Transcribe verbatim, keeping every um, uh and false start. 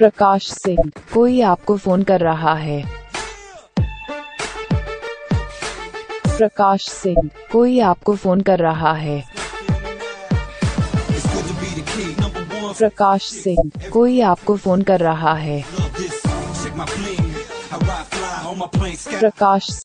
प्रकाश सिंह, कोई आपको फोन कर रहा है। प्रकाश सिंह, कोई आपको फोन कर रहा है। प्रकाश सिंह, कोई आपको फोन कर रहा है। प्रकाश